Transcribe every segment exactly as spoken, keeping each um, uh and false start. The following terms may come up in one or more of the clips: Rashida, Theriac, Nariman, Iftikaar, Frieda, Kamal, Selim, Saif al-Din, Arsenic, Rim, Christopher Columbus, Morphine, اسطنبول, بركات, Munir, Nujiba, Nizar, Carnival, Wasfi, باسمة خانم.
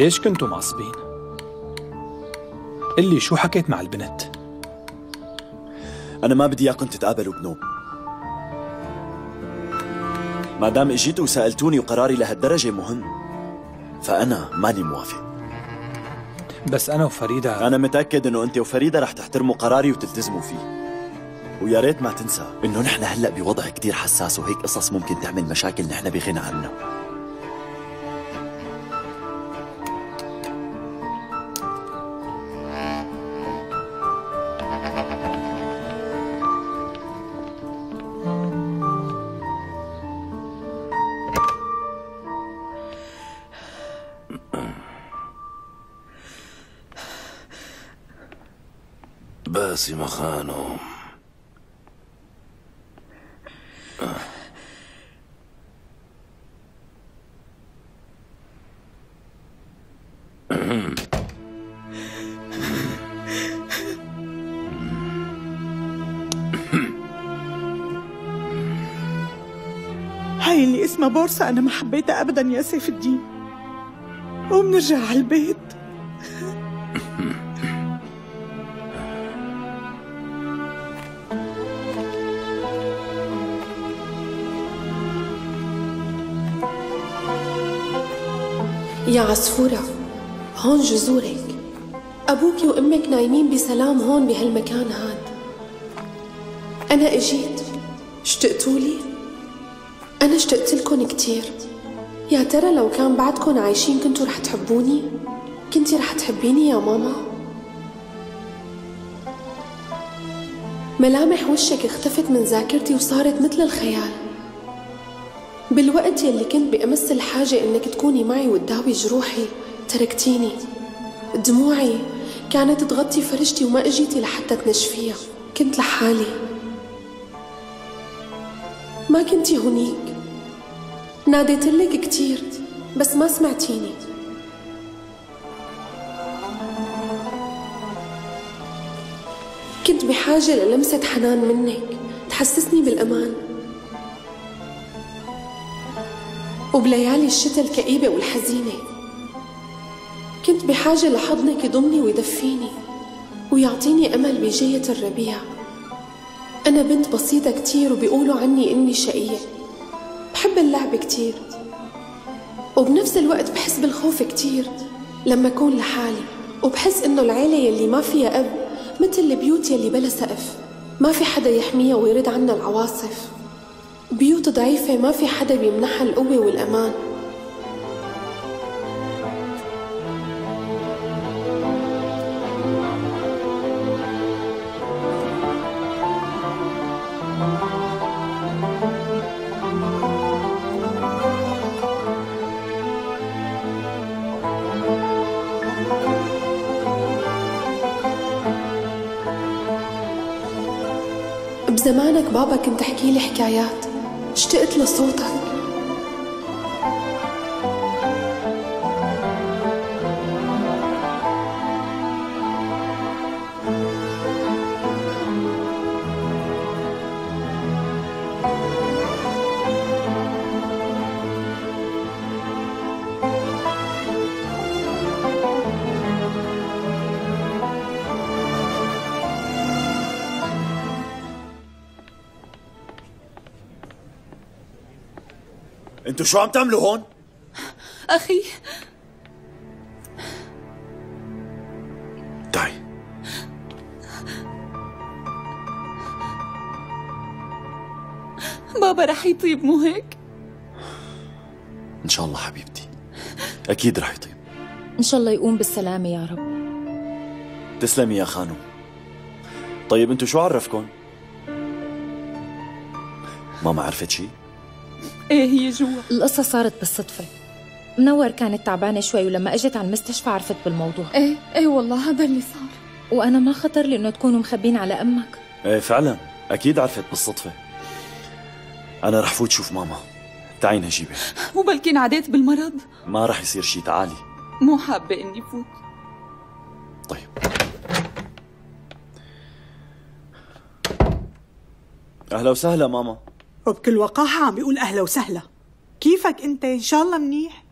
ليش كنتوا معصبين؟ قلي شو حكيت مع البنت؟ أنا ما بدي إياكم تتقابلوا بنوب. ما دام إجيتوا وسألتوني وقراري لهالدرجة مهم، فأنا ماني موافق. بس أنا وفريدة، أنا متأكد إنه أنت وفريدة رح تحترموا قراري وتلتزموا فيه. ويا ريت ما تنسى إنه نحن هلأ بوضع كتير حساس، وهيك قصص ممكن تعمل مشاكل نحن بغنى عنها. باسمة خانم، هاي اللي اسمها بورصة أنا ما حبيتها أبدا يا سيف الدين. وبنرجع على البيت. يا عصفورة، هون جذورك. أبوك وأمك نايمين بسلام هون بهالمكان هاد. أنا إجيت، اشتقتولي؟ أنا اشتقتلكن كتير. يا ترى لو كان بعدكن عايشين كنتوا رح تحبوني؟ كنتي رح تحبيني يا ماما؟ ملامح وشك اختفت من ذاكرتي وصارت مثل الخيال، بالوقت يلي كنت بأمس الحاجة إنك تكوني معي وتداوي جروحي. تركتيني، دموعي كانت تغطي فرجتي وما اجيتي لحتى تنشفيها، كنت لحالي. ما كنتي هنيك، ناديتلك كتير بس ما سمعتيني. كنت بحاجة للمسة حنان منك تحسسني بالأمان. وبليالي الشتاء الكئيبة والحزينة كنت بحاجة لحضنك يضمني ويدفيني ويعطيني أمل بجاية الربيع. أنا بنت بسيطة كتير وبيقولوا عني إني شقية. بحب اللعب كتير وبنفس الوقت بحس بالخوف كتير لما أكون لحالي، وبحس إنه العيلة يلي ما فيها أب مثل البيوت يلي بلا سقف، ما في حدا يحميها ويرد عنها العواصف. بيوت ضعيفة ما في حدا بيمنحها القوة والأمان. بزمانك بابا كنت تحكي لي حكايات، اشتقت لصوتك. انتوا شو عم تعملوا هون؟ اخي تعي. بابا رح يطيب مو هيك؟ ان شاء الله حبيبتي، اكيد رح يطيب. ان شاء الله يقوم بالسلامة يا رب. تسلمي يا خانو. طيب انتوا شو عرفكن؟ ماما عرفت شي؟ ايه هي جوا. القصة صارت بالصدفة. منور كانت تعبانة شوي ولما اجت على المستشفى عرفت بالموضوع. ايه ايه والله هذا اللي صار. وانا ما خطر لي انه تكونوا مخبين على امك. ايه فعلا اكيد عرفت بالصدفة. انا رح فوت شوف ماما. تعي نجيبة. مو بلكي انعديت بالمرض؟ ما رح يصير شي، تعالي. مو حابة اني فوت. طيب اهلا وسهلا ماما. وبكل وقاحة عم بيقول أهلا وسهلا. كيفك أنت؟ إن شاء الله منيح.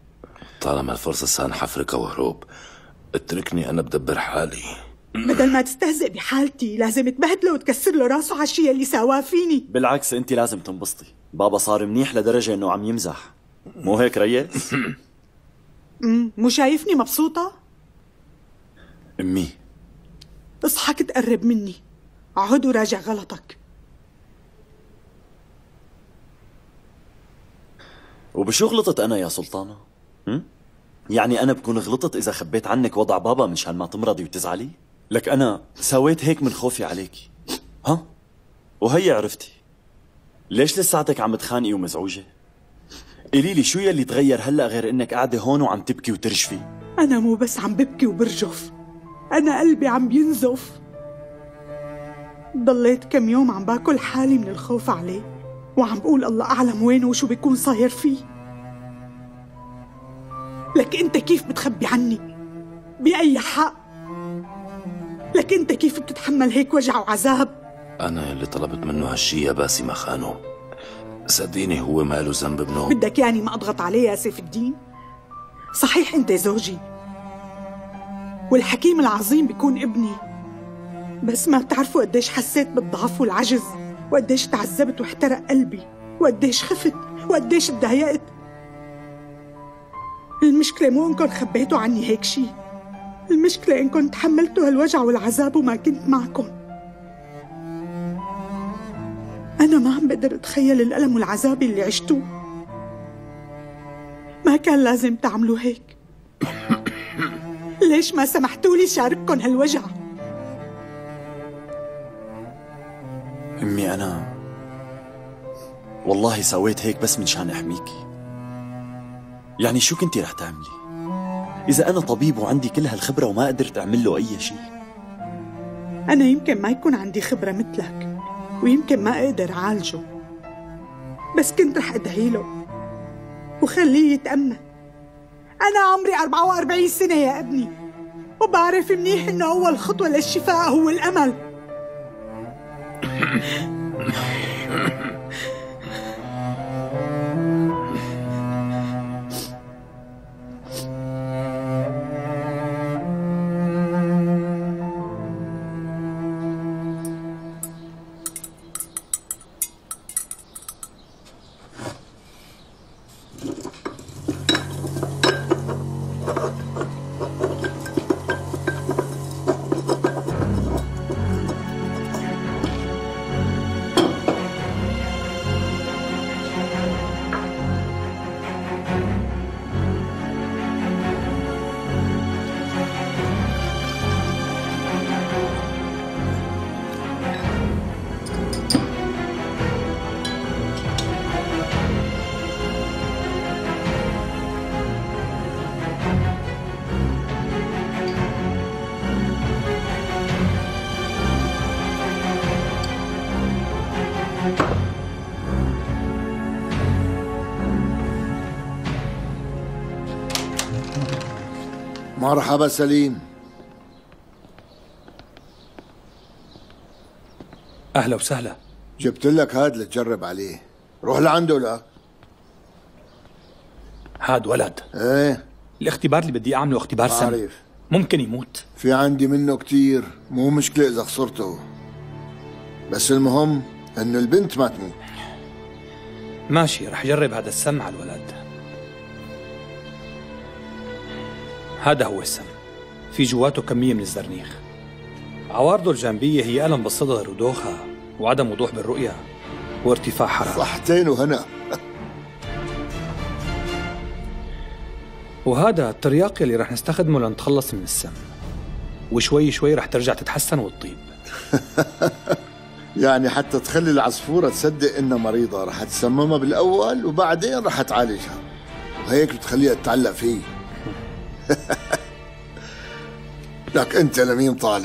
طالما الفرصة سنحفركها وهروب. اتركني أنا بدبر حالي. بدل ما تستهزئ بحالتي لازم تبهدله وتكسر له راسه على الشيء اللي سواه فيني. بالعكس أنت لازم تنبسطي، بابا صار منيح لدرجة إنه عم يمزح، مو هيك ريس؟ مو شايفني مبسوطة؟ أمي اصحك تقرب مني، عهد وراجع غلطك. وبشو غلطت أنا يا سلطانة؟ م? يعني أنا بكون غلطت إذا خبيت عنك وضع بابا منشان ما تمرضي وتزعلي؟ لك أنا سويت هيك من خوفي عليكي، ها؟ وهي عرفتي. ليش لساتك عم تخانقي ومزعوجة؟ قولي لي شو يلي تغير هلا غير إنك قاعدة هون وعم تبكي وترجفي؟ أنا مو بس عم ببكي وبرجف، أنا قلبي عم بينزف. ضليت كم يوم عم باكل حالي من الخوف عليه، وعم بقول الله أعلم وينه وشو بيكون صاير فيه. لك أنت كيف بتخبي عني؟ بأي حق؟ لك أنت كيف بتتحمل هيك وجع وعذاب؟ أنا اللي طلبت منه هالشي يا باسمة خانو، صدقيني هو ماله ذنب ابنه. بدك يعني ما أضغط عليه يا سيف الدين؟ صحيح أنت زوجي والحكيم العظيم بيكون ابني، بس ما بتعرفوا قديش حسيت بالضعف والعجز، وقديش تعذبت واحترق قلبي، وقديش خفت، وقديش تضايقت. المشكلة مو إنكم خبيتوا عني هيك شي، المشكلة إنكم تحملتوا هالوجع والعذاب وما كنت معكم. أنا ما عم بقدر أتخيل الألم والعذاب اللي عشتوه، ما كان لازم تعملوا هيك. ليش ما سمحتولي شارككم هالوجع؟ أمي أنا والله سويت هيك بس منشان أحميكي. يعني شو كنتي رح تعملي؟ إذا أنا طبيب وعندي كل هالخبرة وما قدرت أعمل له أي شيء. أنا يمكن ما يكون عندي خبرة مثلك، ويمكن ما أقدر أعالجه، بس كنت رح أدعي له وخليه يتأمن. أنا عمري أربعة وأربعين سنة يا ابني، وبعرف منيح إنه أول خطوة للشفاء هو الأمل. مرحبا سليم. أهلا وسهلا. جبت لك هاد لتجرب عليه، روح لعنده. لا هاد ولد. ايه الاختبار اللي بدي اعمله اختبار سم، عارف ممكن يموت. في عندي منه كتير، مو مشكلة إذا خسرته، بس المهم إنه البنت ما تموت. ماشي، رح جرب هذا السم على الولد. هذا هو السم، في جواته كمية من الزرنيخ. عوارضه الجانبية هي ألم بالصدر ودوخة وعدم وضوح بالرؤية وارتفاع حرارة. صحتين وهنا. وهذا الترياق اللي رح نستخدمه لنتخلص من السم، وشوي شوي رح ترجع تتحسن وتطيب. يعني حتى تخلي العصفورة تصدق إنها مريضة رح تسممها بالأول وبعدين رح تعالجها، وهيك بتخليها تتعلق فيه. لك انت لمين طالع؟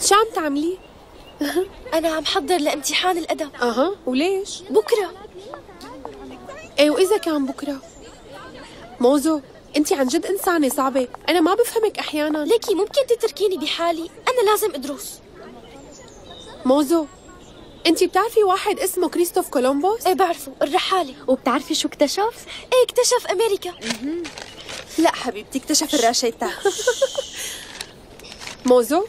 شو عم تعملي؟ انا عم حضر لامتحان الادب. اها وليش؟ بكره. ايه واذا كان بكره؟ موزو انت عن جد انسانه صعبه، انا ما بفهمك احيانا. ليكي ممكن تتركيني بحالي؟ أنا لازم أدرس. موزو، أنتي بتعرفي واحد اسمه كريستوف كولومبوس؟ إيه بعرفه، الرحالة. وبتعرفي شو اكتشف؟ إيه اكتشف أمريكا. لا حبيبتي، اكتشف الراشيتا. موزو،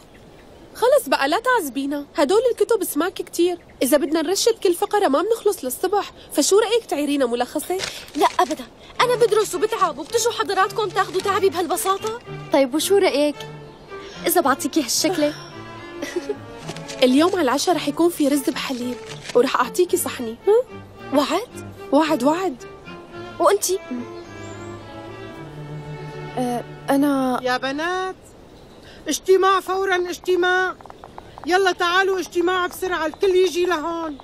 خلص بقى لا تعذبينا، هدول الكتب سماك كتير، إذا بدنا نرشد كل فقرة ما بنخلص للصبح، فشو رأيك تعيرينا ملخصة؟ لا أبداً، أنا بدرس وبتعب وبتجوا حضراتكم تاخذوا تعبي بهالبساطة؟ طيب وشو رأيك؟ إذا بعطيكي هالشكلة؟ اليوم على العشاء رح يكون في رز بحليب، ورح أعطيكي صحني، وعد؟ وعد وعد. وأنتِ؟ أه أنا يا بنات اجتماع فوراً، اجتماع، يلا تعالوا اجتماع بسرعة، الكل يجي لهون.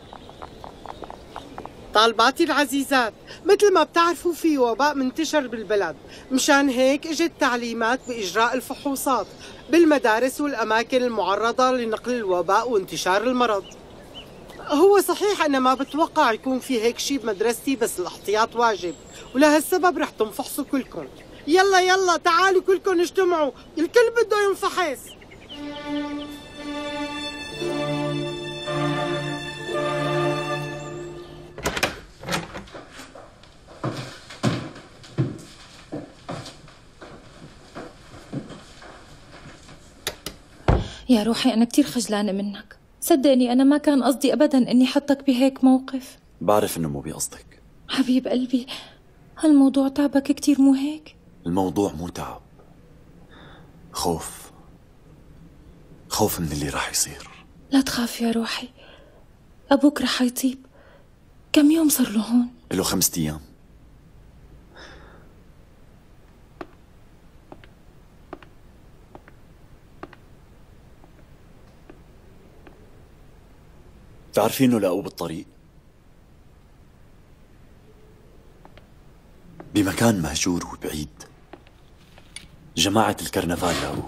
طالباتي العزيزات، مثل ما بتعرفوا في وباء منتشر بالبلد، مشان هيك اجت تعليمات بإجراء الفحوصات بالمدارس والأماكن المعرضة لنقل الوباء وانتشار المرض. هو صحيح أنا ما بتوقع يكون في هيك شيء بمدرستي، بس الاحتياط واجب، ولهالسبب رح تنفحصوا كلكم. يلا يلا تعالوا كلكم اجتمعوا، الكل بده ينفحص. يا روحي أنا كتير خجلانة منك، صدقني أنا ما كان قصدي أبداً إني حطك بهيك موقف. بعرف إنه مو بقصدك حبيب قلبي، هالموضوع تعبك كتير مو هيك؟ الموضوع مو تعب، خوف، خوف من اللي راح يصير. لا تخاف يا روحي، أبوك راح يطيب. كم يوم صار له هون؟ له خمسة أيام. بتعرفي إنه لقوه بالطريق بمكان مهجور وبعيد، جماعة الكرنفال لقوه.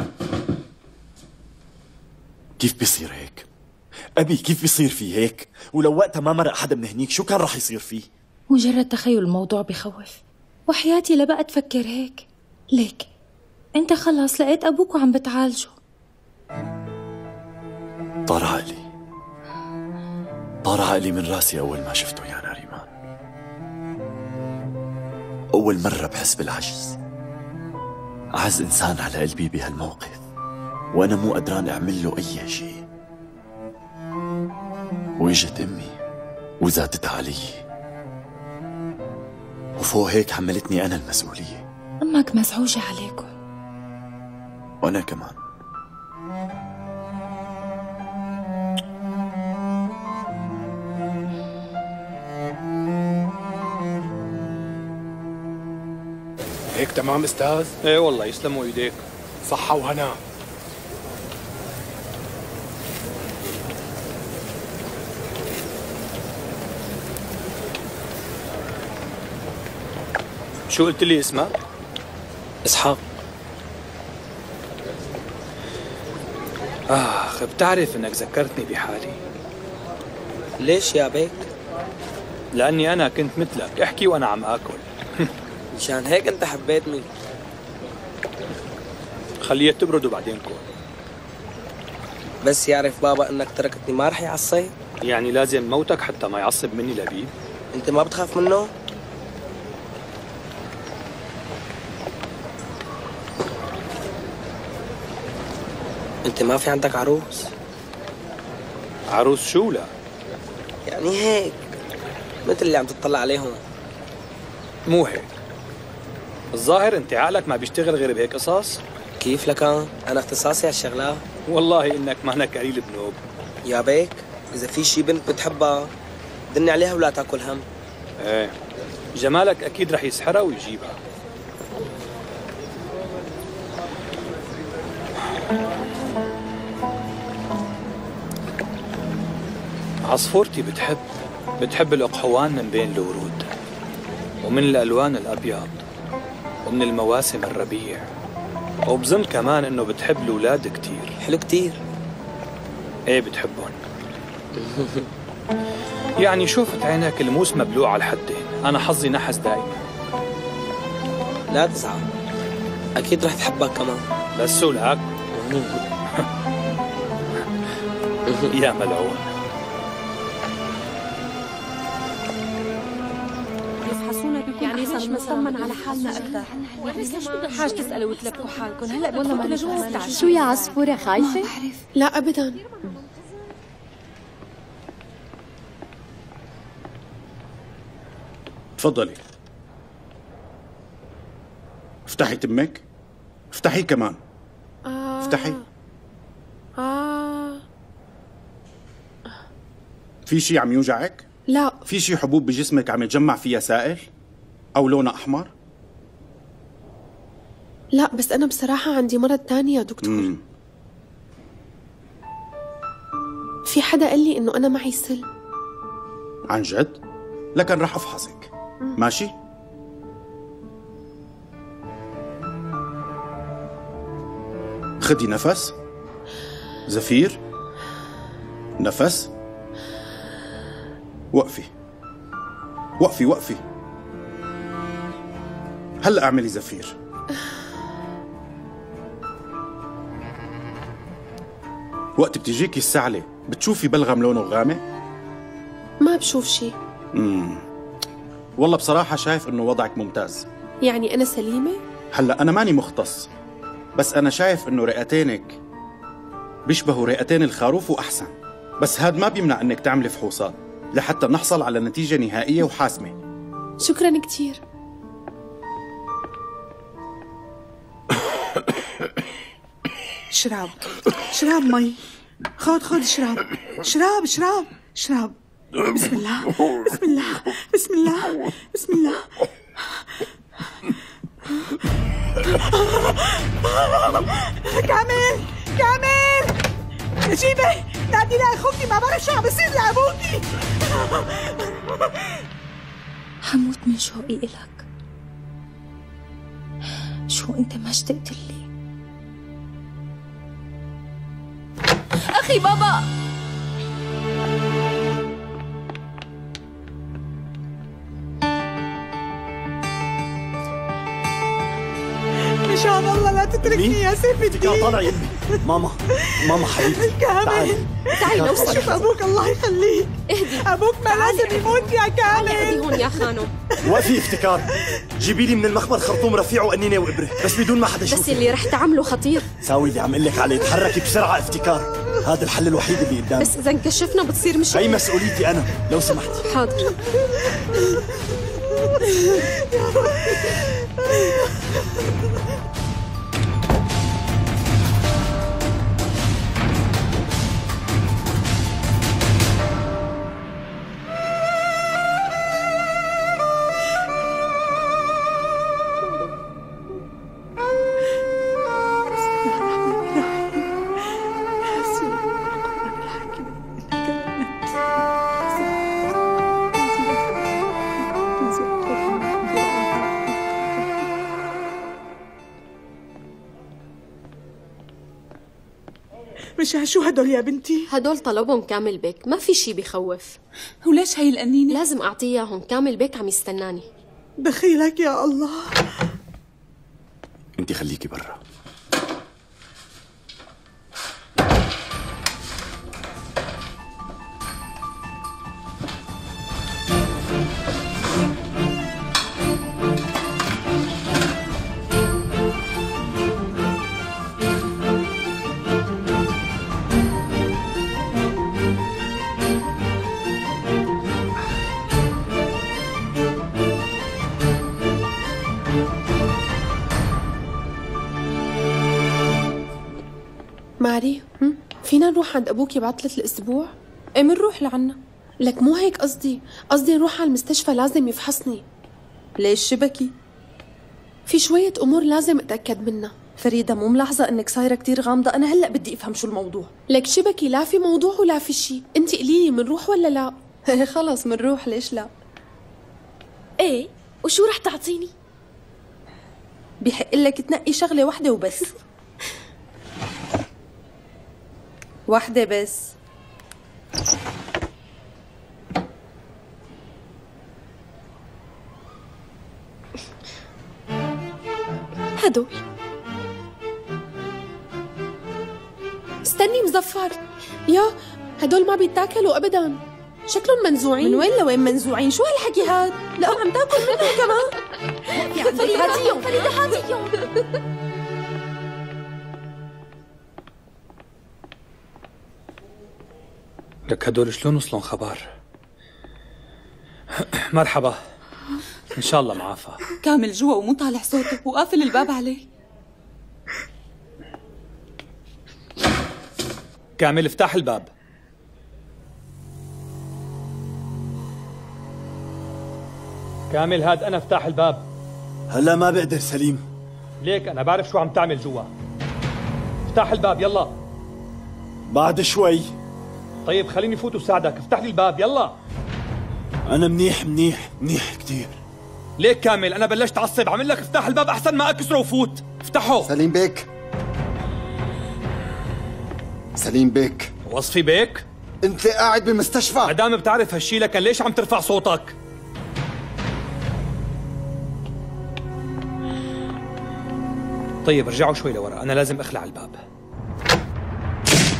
كيف بيصير هيك؟ أبي كيف بيصير في هيك؟ ولو وقتها ما مرق حدا من هنيك شو كان رح يصير فيه؟ مجرد تخيل الموضوع بخوف، وحياتي لبقى تفكر هيك. ليك أنت خلص لقيت أبوك وعم بتعالجه. طار عقلي، طار عقلي من راسي أول ما شفته يا ناريمان. أول مرة بحس بالعجز، عز إنسان على قلبي بهالموقف، وأنا مو قدران أعمل له أي شيء. وإجت أمي وزاتتها علي، وفوق هيك حملتني أنا المسؤولية. أمك مزعوجة عليكم، وأنا كمان. هيك تمام استاذ؟ ايه والله يسلموا ايديك، صحة وهنا. شو قلت لي اسمك؟ اسحاق. اخ بتعرف انك ذكرتني بحالي. ليش يا بيك؟ لاني انا كنت مثلك، احكي وانا عم اكل. مشان هيك انت حبيتني. خليه تبرد وبعدين كون. بس يعرف بابا انك تركتني ما رح يعصب؟ يعني لازم موتك حتى ما يعصب مني لبيب؟ انت ما بتخاف منه؟ انت ما في عندك عروس؟ عروس شو؟ لا يعني هيك مثل اللي عم تطلع عليهم. مو هيك الظاهر، انت عقلك ما بيشتغل غير بهيك قصص. كيف لك؟ انا اختصاصي هالشغلات. والله انك مانك قليل بنوب يا بيك. اذا في شي بنت بتحبها دني عليها ولا تاكل هم. ايه جمالك اكيد رح يسحرها ويجيبها. عصفورتي بتحب بتحب الاقحوان من بين الورود، ومن الالوان الابيض، ومن المواسم الربيع، وبظن كمان انه بتحب الاولاد كثير. حلو كثير. ايه بتحبهم. يعني شوفت عينك الموس مبلوع على الحدين، انا حظي نحس دائما. لا تزعل، اكيد رح تحبك كمان. بس سولك. يا ملعون. يفحصونا بكل يعني صار مطمن على حالنا اكثر. حاج تسالوا وتلبكوا حالكم هلا والله ما نجوم. شو يا عصفوره خايفه؟ ما بعرف. لا ابدا. تفضلي. افتحي تمك. افتحي كمان. آه. افتحي. آه. في شيء عم يوجعك؟ لا. في شيء حبوب بجسمك عم يتجمع فيها سائل؟ أو لونها أحمر؟ لا بس أنا بصراحة عندي مرض تاني يا دكتور. مم. في حدا قال لي إنه أنا معي سلم. عن جد؟ لكن رح أفحصك. مم. ماشي؟ خدي نفس. زفير. نفس. وقفي وقفي وقفي. هلا اعملي زفير. وقت بتجيكي السعلة بتشوفي بلغم لونه غامق؟ ما بشوف شي. امم والله بصراحة شايف انه وضعك ممتاز. يعني أنا سليمة؟ هلا أنا ماني مختص، بس أنا شايف انه رئتينك بيشبهوا رئتين الخروف وأحسن، بس هاد ما بيمنع انك تعملي فحوصات لحتى نحصل على نتيجة نهائية وحاسمة. شكراً كتير. شراب شراب مي. خذ خذ شراب شراب شراب شراب. بسم الله بسم الله بسم الله بسم الله. كامل كامل. نجيبة نادي لها خفتي، ما بعرف شو عم بصير لابوتي. حموت من شوقي إلك. شو أنت ما اشتقت لي؟ أخي بابا. مشان الله لا تتركني يا سيف الدين. يا طلع يمي. ماما ماما حبيبتي كامل تعي لو شوف ابوك. الله يخليك. اهدي ابوك ما لازم يموت يا كامل. اهدي هون يا خانو. وقفي افتكار، جيبي لي من المخبر خرطوم رفيع وقنينه وابره، بس بدون ما حدا يشوف. بس اللي رح تعمله خطير. ساوي اللي عم اقول لك عليه، تحركي بسرعه افتكار، هذا الحل الوحيد اللي قدامي. بس اذا انكشفنا بتصير مشكله. هي مسؤوليتي انا لو سمحتي. حاضر. شو هدول يا بنتي؟ هدول طلبهم كامل بيك، ما في شي بخوف. وليش هي القنينة؟ لازم أعطيه إياهم، كامل بيك عم يستناني. دخيلك يا الله. أنت خليكي برا. ماري، فينا نروح عند أبوك بعطلة الأسبوع؟ إيه منروح لعنا. لك مو هيك قصدي، قصدي نروح على المستشفى لازم يفحصني. ليش شبكي؟ في شوية أمور لازم أتأكد منها. فريدة مو ملاحظة إنك صايرة كتير غامضة، أنا هلأ بدي أفهم شو الموضوع. لك شبكي لا في موضوع ولا في شي، أنت قليلي منروح ولا لا؟ خلص منروح، ليش لا؟ إيه، وشو رح تعطيني؟ بحق لك تنقي شغلة واحدة وبس. واحدة بس. هدول. استني مظفر. يا هدول ما بيتاكلوا أبداً، شكلهم منزوعين. من وين لوين منزوعين؟ شو هالحكي هاد؟ لا عم تاكل منهم كمان. يا عمي هاديهم فريدة، هاديهم. لك هدول شلون وصلون خبر؟ مرحبا، إن شاء الله معافى. كامل جوا ومو طالع صوته وقافل الباب عليه. كامل افتح الباب. كامل هاد أنا افتح الباب. هلا ما بقدر سليم. ليك أنا بعرف شو عم تعمل جوا. افتح الباب يلا. بعد شوي. طيب خليني فوت وساعدك، افتح لي الباب يلا. أنا منيح منيح منيح كثير. ليك كامل أنا بلشت أعصب، عم لك افتح الباب أحسن ما أكسره وفوت، افتحه. سليم بيك. سليم بيك. وصفي بيك؟ أنت قاعد بمستشفى. ما دام بتعرف هالشي لكن ليش عم ترفع صوتك؟ طيب ارجعوا شوي لورا، أنا لازم أخلع الباب.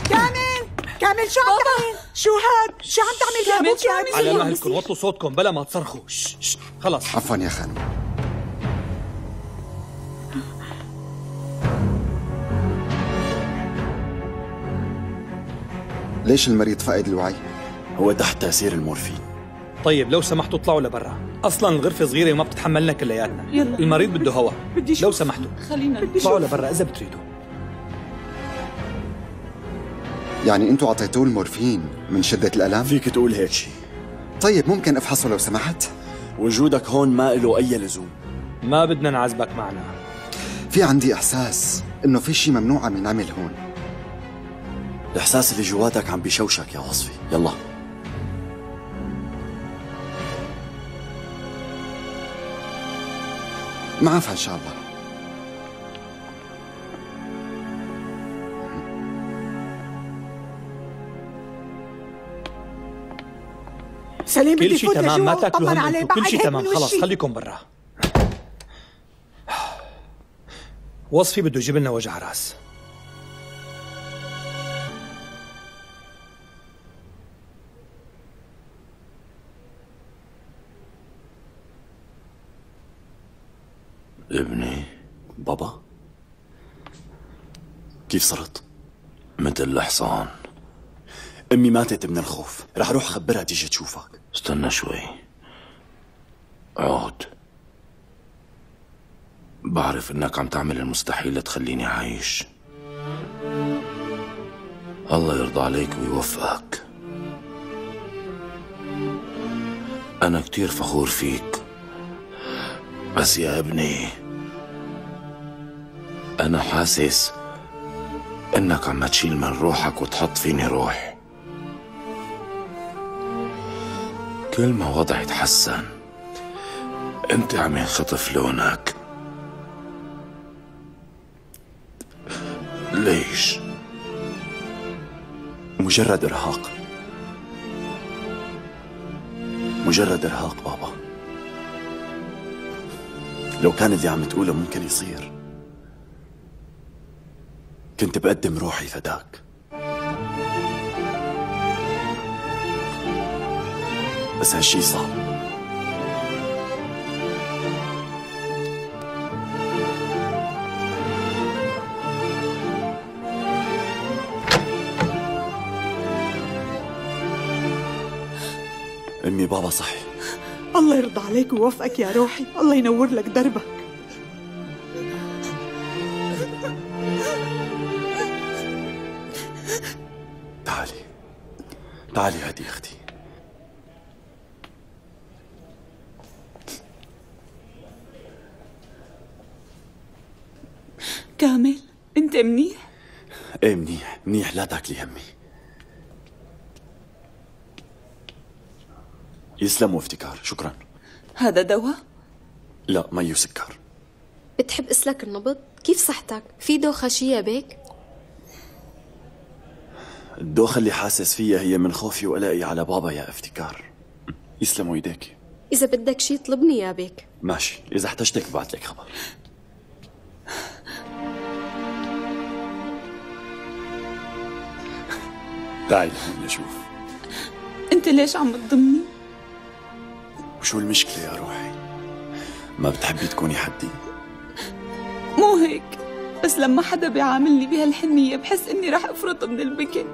كامل! كامل شو عم تعمل؟ شو هاد؟ شو عم تعمل لأبوك يا أبوي؟ على مهلكم وطوا صوتكم بلا ما تصرخوا، خلص. عفوا يا خانم. ليش المريض فقد الوعي؟ هو تحت تأثير المورفين. طيب لو سمحتوا اطلعوا لبرا، أصلاً الغرفة صغيرة وما بتتحملنا كلياتنا. يلا المريض بده هواء. بدي شوف. لو سمحتوا خلينا اطلعوا لبرا إذا بتريدوا. يعني أنتوا أعطيتوه المورفين من شدة الألم؟ فيك تقول هيك شيء. طيب ممكن أفحصه لو سمحت؟ وجودك هون ما له أي لزوم. ما بدنا نعذبك معنا. في عندي إحساس إنه في شيء ممنوع عم ينعمل هون. الإحساس اللي جواتك عم بيشوشك يا وصفي، يلا. معافى إن شاء الله. سليم بدي فوت لجوا وأطمن عليه، بعد هيك من وشي. كل شيء تمام، خلص خليكم برا. وصفي بده يجيب لنا وجع راس. ابني. بابا كيف صرت؟ مثل الحصان. امي ماتت من الخوف، رح اروح خبرها تيجي تشوفك. استنى شوي، اقعد. بعرف انك عم تعمل المستحيل لتخليني عايش. الله يرضى عليك ويوفقك. انا كتير فخور فيك، بس يا ابني أنا حاسس إنك عم تشيل من روحك وتحط فيني روح. كل ما وضعي يتحسن أنت عم ينخطف لونك. ليش؟ مجرد إرهاق. مجرد إرهاق بابا. لو كان اللي عم تقوله ممكن يصير كنت بقدم روحي فداك، بس هالشي صعب. أمي بابا صحي. الله يرضى عليك ووفقك يا روحي، الله ينور لك دربك. تعالي تعالي هدي اختي. كامل انت منيح؟ ايه منيح منيح، لا تاكلي همي. يسلم وافتكار، شكرا. هذا دواء؟ لا مي وسكر. بتحب اسلك النبض؟ كيف صحتك؟ في دوخة شي بيك؟ الدوخة اللي حاسس فيها هي من خوفي وقلقي على بابا يا افتكار. يسلموا ايديك. إذا بدك شي طلبني يا بيك. ماشي، إذا احتجتك ببعث لك خبر. تعي لهنا شوف. انت ليش عم تضمني؟ وشو المشكلة يا روحي؟ ما بتحبي تكوني حدي؟ مو هيك، بس لما حدا بيعاملني بهالحنية بحس اني رح افرط من البكي.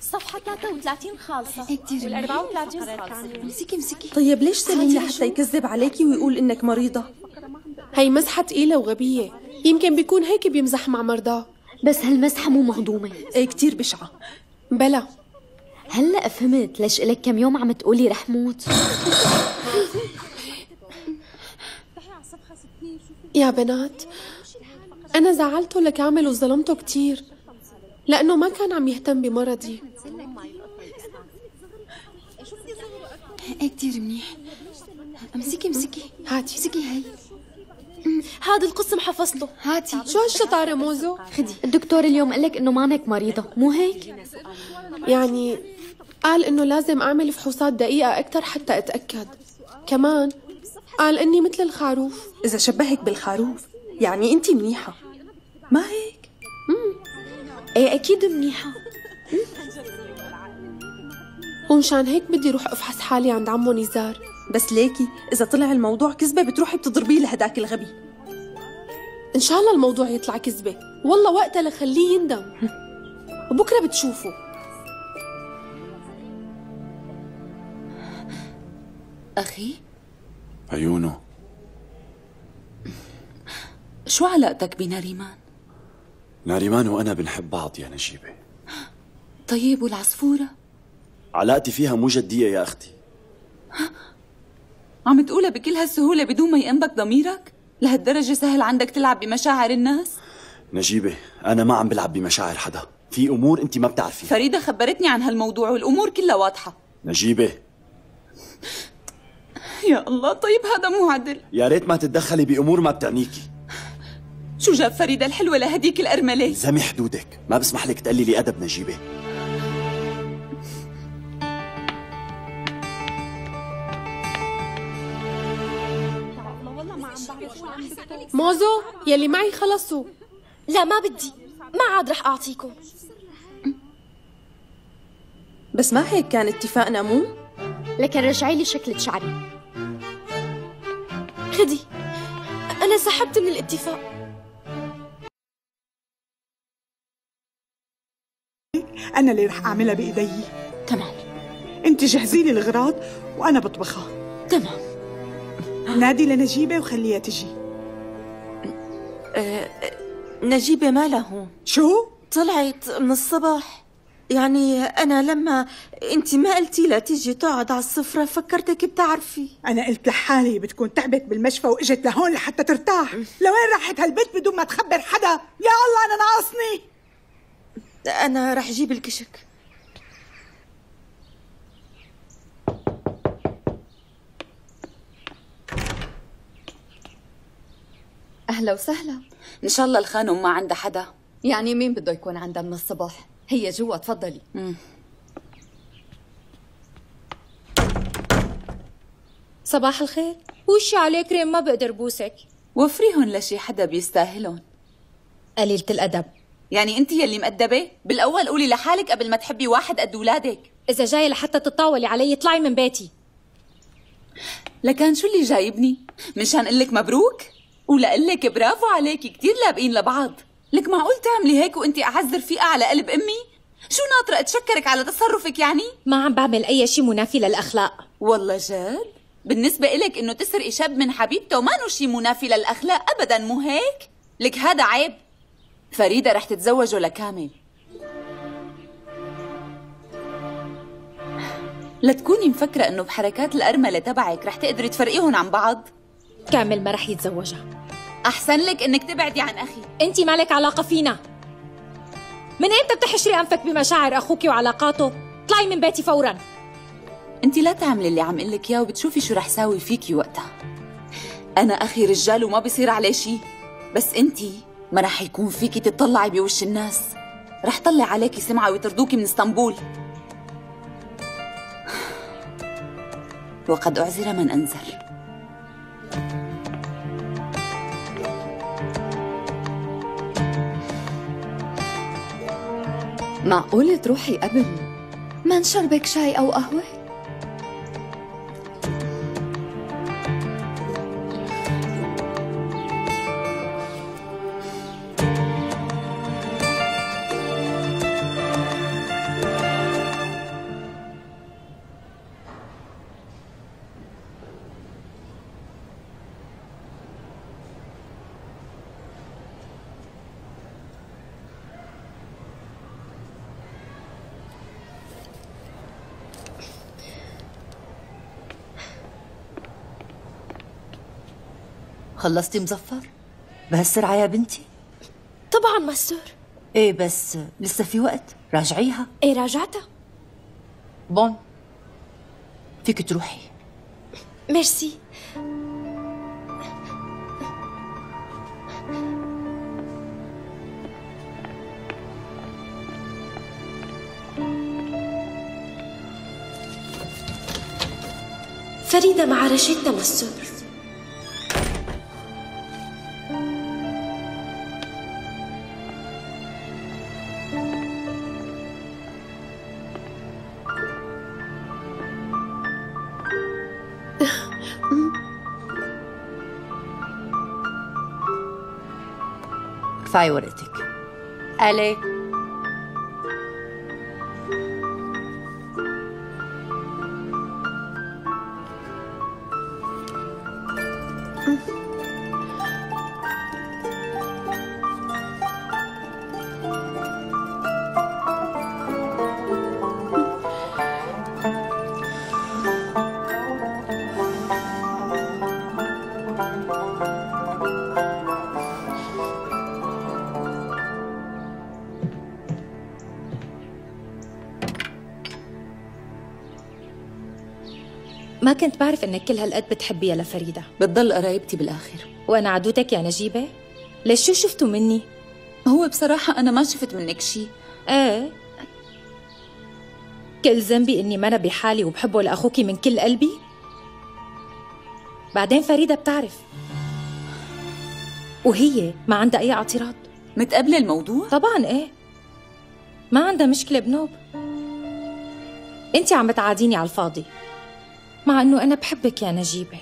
صفحة ثلاثة وثلاثين خالصة وال أربعة وثلاثين خالصة. امسكي امسكي. طيب ليش سليم لحتى يكذب عليكي ويقول انك مريضة؟ هي مزحة تقيلة وغبية، يمكن بيكون هيك بيمزح مع مرضاه. بس هالمزحة مو مهضومة. ايه كتير بشعة. بلا. هلا فهمت ليش إلك كم يوم عم تقولي رح موت. يا بنات، أنا زعلته لكامل وظلمته كتير لأنه ما كان عم يهتم بمرضي. ايه كتير منيح. امسكي امسكي هاتي امسكي هي. هذا القسم حفظته. هاتي. شو هالشطارة موزو؟ خدي. الدكتور اليوم قال لك إنه مانك مريضة، مو هيك؟ يعني قال إنه لازم أعمل فحوصات دقيقة أكثر حتى أتأكد. كمان قال إني مثل الخروف. إذا شبهك بالخروف يعني أنت منيحة، ما هيك؟ امم إيه أكيد منيحة. ومشان هيك بدي روح أفحص حالي عند عمو نزار. بس ليكي إذا طلع الموضوع كذبة بتروحي بتضربيه لهداك الغبي. إن شاء الله الموضوع يطلع كذبة، والله وقتها لخليه يندم. وبكرة بتشوفوا. أخي؟ عيونه. شو علاقتك بناريمان؟ ناريمان وأنا بنحب بعض يا نجيبة. طيب والعصفورة؟ علاقتي فيها مو جدية يا أختي. عم تقولها بكل هالسهولة بدون ما يأنبك ضميرك؟ لهالدرجة سهل عندك تلعب بمشاعر الناس؟ نجيبة، أنا ما عم بلعب بمشاعر حدا، في أمور أنت ما بتعرفيها. فريدة خبرتني عن هالموضوع والأمور كلها واضحة. نجيبة يا الله، طيب هذا مو عدل. يا ريت ما تتدخلي بأمور ما بتعنيكي. شو جاب فريدة الحلوة لهديك الأرملة؟ الزمي حدودك، ما بسمح لك تقللي أدب نجيبة. موزو يلي معي خلصوا. لا ما بدي، ما عاد رح اعطيكم. بس ما هيك كان اتفاقنا مو؟ لكن رجعي لي شكلة شعري. خدي، انا سحبت من الاتفاق. انا اللي رح اعملها بايدي. تمام. انت جهزي لي الاغراض وانا بطبخها. تمام. نادي لنجيبة وخليها تجي. أه نجيبة ما لهون. شو؟ طلعت من الصبح. يعني أنا لما أنت ما قلتي لها تيجي تقعد على السفرة فكرتك بتعرفي. أنا قلت لحالي بتكون تعبت بالمشفى وإجت لهون لحتى ترتاح. لوين راحت هالبنت بدون ما تخبر حدا؟ يا الله أنا ناقصني. أنا رح جيب الكشك. أهلا وسهلا. إن شاء الله الخانم ما عندها حدا. يعني مين بده يكون عندها من الصبح؟ هي جوا، تفضلي. مم. صباح الخير. وش عليك ريم، ما بقدر بوسك. وفريهن لشي حدا بيستاهلون. قليلة الأدب. يعني أنت يلي مؤدبة؟ بالأول قولي لحالك قبل ما تحبي واحد قد ولادك. إذا جاية لحتى تتطاولي علي اطلعي من بيتي. لكان شو اللي جايبني؟ منشان قلك مبروك؟ ولقلك برافو عليكي كتير لابقين لبعض. لك معقول تعملي هيك وانتي أعز رفيقة على قلب أمي؟ شو ناطرة أتشكرك على تصرفك يعني؟ ما عم بعمل أي شيء منافي للأخلاق. والله جد؟ بالنسبة إلك إنه تسرقي شاب من حبيبته ما إنه شيء منافي للأخلاق أبداً، مو هيك؟ لك هذا عيب. فريدة رح تتزوجه لكامل. لتكوني مفكرة إنه بحركات الأرملة تبعك رح تقدري تفرقيهم عن بعض؟ كامل ما رح يتزوجها. أحسن لك إنك تبعدي عن أخي. أنت مالك علاقة فينا. من إمتى بتحشري أنفك بمشاعر أخوك وعلاقاته؟ اطلعي من بيتي فوراً. أنت لا تعملي اللي عم قلك إياه وبتشوفي شو رح ساوي فيكي وقتها. أنا أخي رجال وما بصير عليه شيء، بس أنت ما رح يكون فيكي تطلعي بوش الناس. رح طلع عليكي سمعة ويطردوكي من اسطنبول. وقد أعذر من أنذر. معقول تروحي قبل ما نشربك شاي أو قهوة؟ خلصتي مظفر؟ بهالسرعة يا بنتي؟ طبعا مستر. ايه بس لسه في وقت، راجعيها. ايه راجعتها. بون، فيك تروحي. ميرسي. فريدة مع رشيدة مستر. ارفعي ورقتك. ألي ما كنت بعرف انك كل هالقد بتحبيها لفريدة. بتضل قرايبتي بالاخر. وانا عدوتك يا نجيبة؟ ليش شو شفتوا مني؟ هو بصراحة انا ما شفت منك شيء. ايه، كل ذنبي اني ما انا بحالي وبحبه لاخوكي من كل قلبي. بعدين فريدة بتعرف، وهي ما عندها اي اعتراض. متقبلة الموضوع؟ طبعا ايه، ما عندها مشكلة بنوب. انت عم بتعاديني على الفاضي، مع انه انا بحبك يا نجيبة.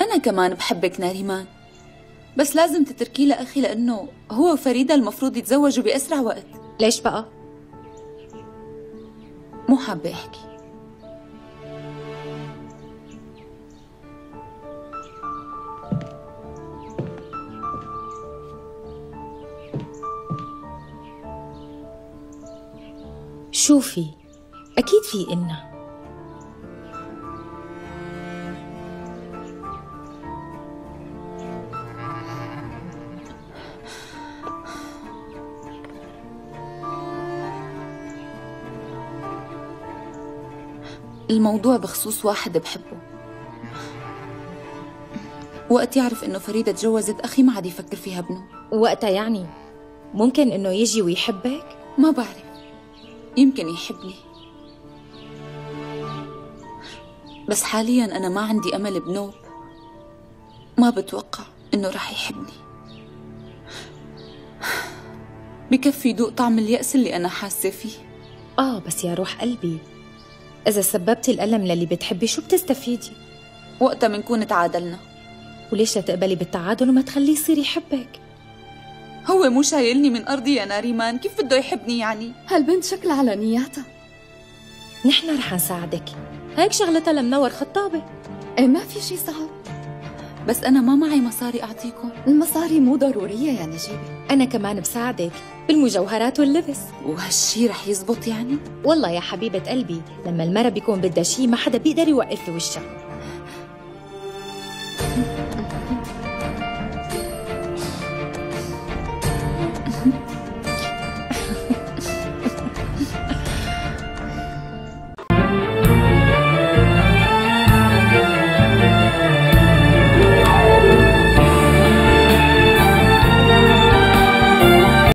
انا كمان بحبك ناريمان، بس لازم تتركيه لاخي، لانه هو وفريدة المفروض يتزوجوا باسرع وقت. ليش بقى؟ مو حابة احكي. شوفي، أكيد في إنا الموضوع بخصوص واحد بحبه. وقت يعرف إنه فريدة تجوزت أخي ما عاد يفكر فيها ابنه. وقتها يعني ممكن إنه يجي ويحبك؟ ما بعرف، يمكن يحبني، بس حالياً أنا ما عندي أمل بنوب. ما بتوقع إنه رح يحبني. بكفي يدوق طعم اليأس اللي أنا حاسة فيه. آه بس يا روح قلبي، إذا سببتي الألم للي بتحبي شو بتستفيدي؟ وقتها منكون تعادلنا. وليش لا تقبلي بالتعادل وما تخليه يصير يحبك؟ هو مو شايلني من أرضي يا ناريمان، كيف بده يحبني يعني؟ هالبنت شكلها على نياتها. نحن رح نساعدك، هيك شغلتها لمنور خطابة. ايه ما في شي صعب، بس أنا ما معي مصاري أعطيكم. المصاري مو ضرورية يا نجيبة، أنا كمان بساعدك بالمجوهرات واللبس. وهالشي رح يزبط يعني؟ والله يا حبيبة قلبي، لما المرة بيكون بدها شي ما حدا بيقدر يوقف له وشها.